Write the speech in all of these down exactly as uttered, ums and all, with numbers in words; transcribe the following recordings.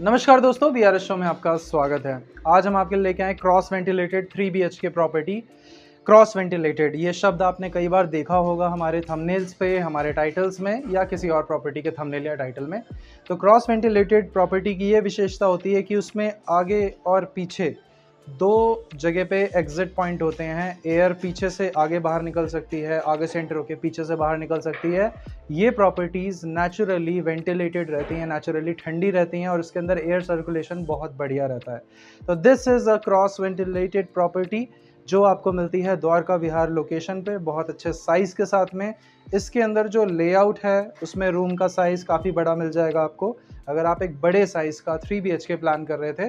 नमस्कार दोस्तों, B R S show में आपका स्वागत है। आज हम आपके लिए लेके आए cross ventilated three B H K property. Cross ventilated ये शब्द आपने कई बार देखा होगा हमारे थंबनेल्स पे, हमारे टाइटल्स में या किसी और प्रॉपर्टी के थंबनेल या टाइटल में। तो क्रॉस वेंटिलेटेड प्रॉपर्टी की ये विशेषता होती है कि उसमें आगे और पीछे दो जगह पे एग्जिट पॉइंट होते हैं। एयर पीछे से आगे बाहर निकल सकती है, आगे से एंटर होकर पीछे से बाहर निकल सकती है। ये प्रॉपर्टीज़ नेचुरली वेंटिलेटेड रहती हैं, नेचुरली ठंडी रहती हैं और इसके अंदर एयर सर्कुलेशन बहुत बढ़िया रहता है। तो this is a cross ventilated property जो आपको मिलती है द्वारका विहार लोकेशन पे, बहुत अच्छे साइज़ के साथ में। इसके अंदर जो लेआउट है उसमें रूम का साइज़ काफ़ी बड़ा मिल जाएगा आपको। अगर आप एक बड़े साइज़ का three B H K plan कर रहे थे,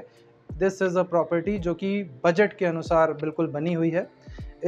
दिस इज़ अ प्रॉपर्टी जो कि बजट के अनुसार बिल्कुल बनी हुई है।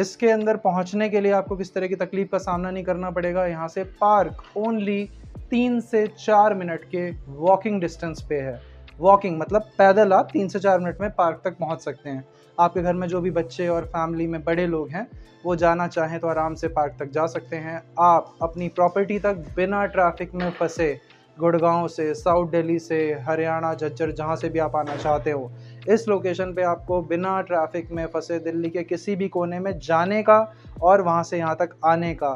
इसके अंदर पहुंचने के लिए आपको किस तरह की तकलीफ़ का सामना नहीं करना पड़ेगा। यहाँ से पार्क ओनली तीन से चार मिनट के वॉकिंग डिस्टेंस पे है। वॉकिंग मतलब पैदल आप तीन से चार मिनट में पार्क तक पहुंच सकते हैं। आपके घर में जो भी बच्चे और फैमिली में बड़े लोग हैं वो जाना चाहें तो आराम से पार्क तक जा सकते हैं। आप अपनी प्रॉपर्टी तक बिना ट्रैफिक में फंसे, गुड़गांव से, साउथ दिल्ली से, हरियाणा, झज्जर, जहाँ से भी आप आना चाहते हो, इस लोकेशन पे आपको बिना ट्रैफिक में फंसे दिल्ली के किसी भी कोने में जाने का और वहाँ से यहाँ तक आने का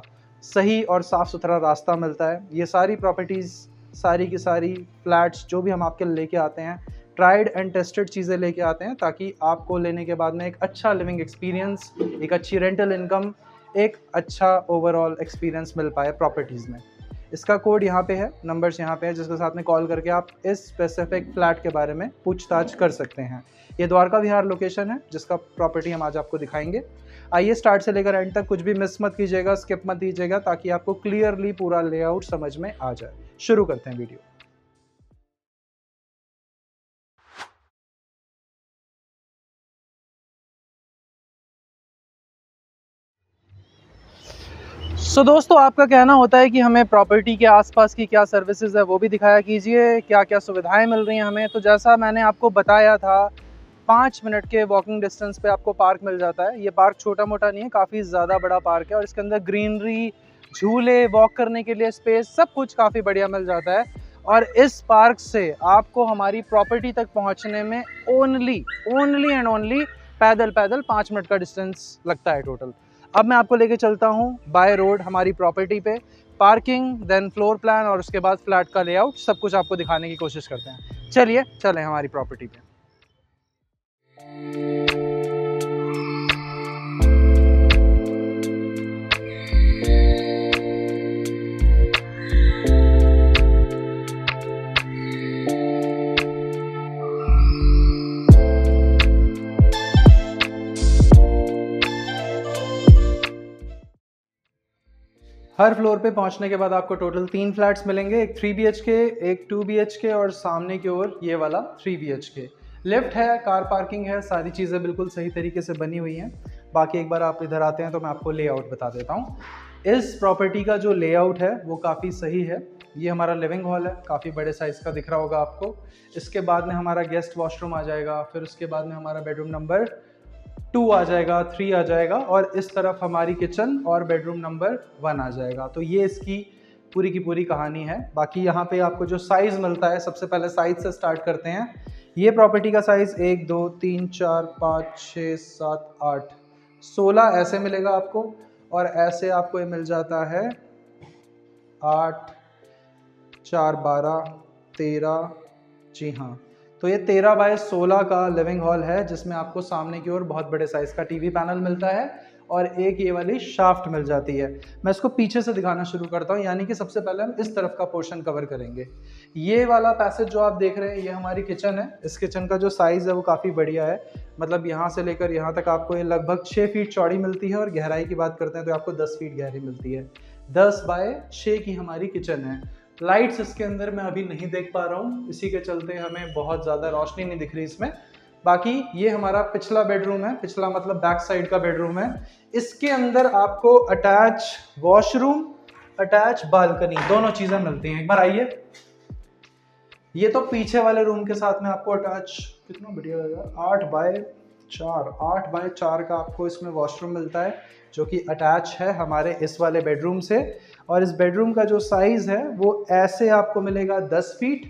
सही और साफ़ सुथरा रास्ता मिलता है। ये सारी प्रॉपर्टीज़, सारी की सारी फ्लैट्स जो भी हम आपके लेके आते हैं, ट्राइड एंड टेस्टेड चीज़ें लेके आते हैं ताकि आपको लेने के बाद में एक अच्छा लिविंग एक्सपीरियंस, एक अच्छी रेंटल इनकम, एक अच्छा ओवरऑल एक्सपीरियंस मिल पाए प्रॉपर्टीज़ में। इसका कोड यहाँ पे है, नंबर्स यहाँ पे है, जिसके साथ में कॉल करके आप इस स्पेसिफिक फ्लैट के बारे में पूछताछ कर सकते हैं। ये द्वारका विहार लोकेशन है जिसका प्रॉपर्टी हम आज आपको दिखाएंगे। आइए स्टार्ट से लेकर एंड तक कुछ भी मिस मत कीजिएगा, स्किप मत दीजिएगा, ताकि आपको क्लियरली पूरा लेआउट समझ में आ जाए। शुरू करते हैं वीडियो। सो so, दोस्तों आपका कहना होता है कि हमें प्रॉपर्टी के आसपास की क्या सर्विसेज है वो भी दिखाया कीजिए, क्या क्या सुविधाएं मिल रही हैं हमें। तो जैसा मैंने आपको बताया था, पाँच मिनट के वॉकिंग डिस्टेंस पे आपको पार्क मिल जाता है। ये पार्क छोटा मोटा नहीं है, काफ़ी ज़्यादा बड़ा पार्क है और इसके अंदर ग्रीनरी, झूले, वॉक करने के लिए स्पेस, सब कुछ काफ़ी बढ़िया मिल जाता है। और इस पार्क से आपको हमारी प्रॉपर्टी तक पहुँचने में ओनली ओनली एंड ओनली पैदल पैदल पाँच मिनट का डिस्टेंस लगता है टोटल। अब मैं आपको लेके चलता हूँ बाय रोड हमारी प्रॉपर्टी पे। पार्किंग, देन फ्लोर प्लान और उसके बाद फ्लैट का लेआउट, सब कुछ आपको दिखाने की कोशिश करते हैं। चलिए चलें हमारी प्रॉपर्टी पे। हर फ्लोर पे पहुंचने के बाद आपको टोटल तीन फ्लैट्स मिलेंगे, एक थ्री बी एच के, एक टू बी एच के और सामने की ओर ये वाला three B H K. Lift है, कार पार्किंग है, सारी चीज़ें बिल्कुल सही तरीके से बनी हुई हैं। बाकी एक बार आप इधर आते हैं तो मैं आपको लेआउट बता देता हूँ। इस प्रॉपर्टी का जो लेआउट है वो काफ़ी सही है। ये हमारा लिविंग हॉल है, काफ़ी बड़े साइज़ का दिख रहा होगा आपको। इसके बाद में हमारा गेस्ट वॉशरूम आ जाएगा, फिर उसके बाद में हमारा बेडरूम नंबर टू आ जाएगा, थ्री आ जाएगा और इस तरफ हमारी किचन और बेडरूम नंबर वन आ जाएगा। तो ये इसकी पूरी की पूरी कहानी है। बाकी यहाँ पे आपको जो साइज़ मिलता है, सबसे पहले साइज़ से स्टार्ट करते हैं। ये प्रॉपर्टी का साइज़ एक, दो, तीन, चार, पाँच, छः, सात, आठ, सोलह ऐसे मिलेगा आपको और ऐसे आपको ये मिल जाता है आठ, चार, बारह, तेरह। जी हाँ, तो ये तेरह बाय सोलह का लिविंग हॉल है जिसमें आपको सामने की ओर बहुत बड़े साइज़ का टीवी पैनल मिलता है और एक ये वाली शाफ्ट मिल जाती है। मैं इसको पीछे से दिखाना शुरू करता हूँ, यानी कि सबसे पहले हम इस तरफ का पोर्शन कवर करेंगे। ये वाला पैसेज जो आप देख रहे हैं, ये हमारी किचन है। इस किचन का जो साइज़ है वो काफ़ी बढ़िया है, मतलब यहाँ से लेकर यहाँ तक आपको ये लगभग छः फीट चौड़ी मिलती है और गहराई की बात करते हैं तो आपको दस फीट गहरी मिलती है। दस बाय छः की हमारी किचन है। लाइट्स इसके अंदर मैं अभी नहीं देख पा रहा हूँ, इसी के चलते हमें बहुत ज़्यादा रोशनी नहीं दिख रही इसमें। बाकी ये हमारा पिछला बेडरूम है, पिछला मतलब बैक साइड का बेडरूम है। इसके अंदर आपको अटैच वॉशरूम, अटैच बालकनी, दोनों चीज़ें मिलती हैं। एक बार आइए, ये तो पीछे वाले रूम के साथ में आपको अटैच, कितना बढ़िया लगेगा, आठ बाय चार आठ बाय चार का आपको इसमें वॉशरूम मिलता है जो कि अटैच है हमारे इस वाले बेडरूम से। और इस बेडरूम का जो साइज़ है वो ऐसे आपको मिलेगा दस फीट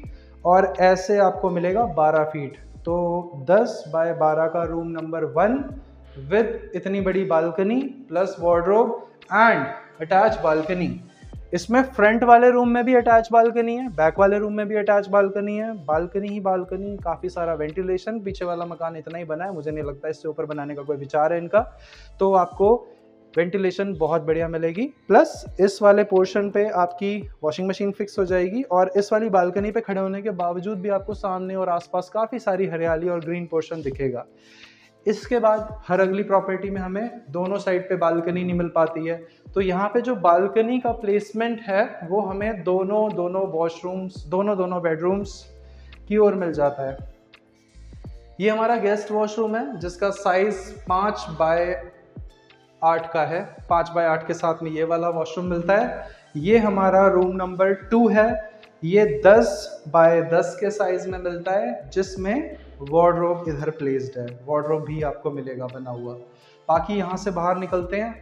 और ऐसे आपको मिलेगा बारह फीट। तो दस बाय बारह का रूम नंबर वन विद इतनी बड़ी balcony plus wardrobe and attach balcony. इसमें फ्रंट वाले रूम में भी अटैच बालकनी है, बैक वाले रूम में भी अटैच बालकनी है, बालकनी ही बालकनी, काफ़ी सारा वेंटिलेशन। पीछे वाला मकान इतना ही बना है, मुझे नहीं लगता इससे ऊपर बनाने का कोई विचार है इनका। तो आपको वेंटिलेशन बहुत बढ़िया मिलेगी। प्लस इस वाले पोर्शन पे आपकी वॉशिंग मशीन फिक्स हो जाएगी और इस वाली बालकनी पे खड़े होने के बावजूद भी आपको सामने और आसपास काफ़ी सारी हरियाली और ग्रीन पोर्शन दिखेगा। इसके बाद हर अगली प्रॉपर्टी में हमें दोनों साइड पे बालकनी नहीं मिल पाती है, तो यहाँ पे जो बालकनी का प्लेसमेंट है वो हमें दोनों दोनों वॉशरूम्स दोनों दोनों बेडरूम्स की ओर मिल जाता है। ये हमारा गेस्ट वॉशरूम है जिसका साइज़ पाँच बाय आठ का है। पाँच बाय आठ के साथ में ये वाला वॉशरूम मिलता है। ये हमारा रूम नंबर टू है, ये दस बाय दस के साइज़ में मिलता है जिसमें वार्डरोब इधर प्लेस्ड है। वार्डरोब भी आपको मिलेगा बना हुआ। बाकी यहाँ से बाहर निकलते हैं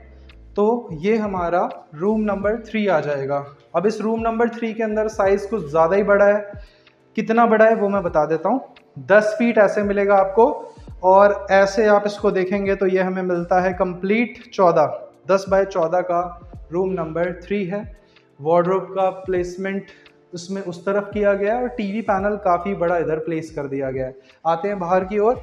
तो ये हमारा रूम नंबर थ्री आ जाएगा। अब इस रूम नंबर थ्री के अंदर साइज़ कुछ ज़्यादा ही बड़ा है। कितना बड़ा है वो मैं बता देता हूँ। दस फीट ऐसे मिलेगा आपको और ऐसे आप इसको देखेंगे तो ये हमें मिलता है कंप्लीट चौदह। दस बाय चौदह का रूम नंबर थ्री है। वार्डरोब का प्लेसमेंट उसमें उस तरफ किया गया है और टीवी पैनल काफ़ी बड़ा इधर प्लेस कर दिया गया है। आते हैं बाहर की ओर।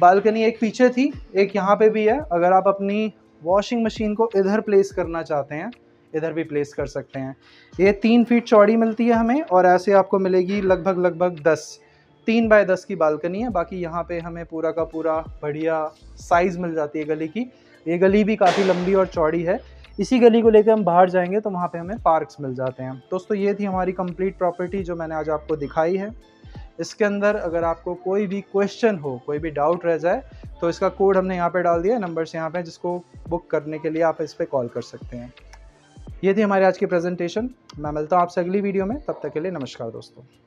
बालकनी एक पीछे थी, एक यहाँ पे भी है। अगर आप अपनी वॉशिंग मशीन को इधर प्लेस करना चाहते हैं, इधर भी प्लेस कर सकते हैं। ये तीन फीट चौड़ी मिलती है हमें और ऐसे आपको मिलेगी लगभग लगभग दस। तीन बाय दस की बालकनी है। बाकी यहाँ पे हमें पूरा का पूरा बढ़िया साइज़ मिल जाती है गली की। ये गली भी काफ़ी लंबी और चौड़ी है। इसी गली को लेकर हम बाहर जाएंगे तो वहाँ पे हमें पार्क्स मिल जाते हैं। दोस्तों, ये थी हमारी कंप्लीट प्रॉपर्टी जो मैंने आज आपको दिखाई है। इसके अंदर अगर आपको कोई भी क्वेश्चन हो, कोई भी डाउट रह जाए, तो इसका कोड हमने यहाँ पे डाल दिया, नंबर्स यहाँ पे, जिसको बुक करने के लिए आप इस पर कॉल कर सकते हैं। ये थी हमारी आज की प्रेजेंटेशन। मैं मिलता हूँ आपसे अगली वीडियो में। तब तक के लिए नमस्कार दोस्तों।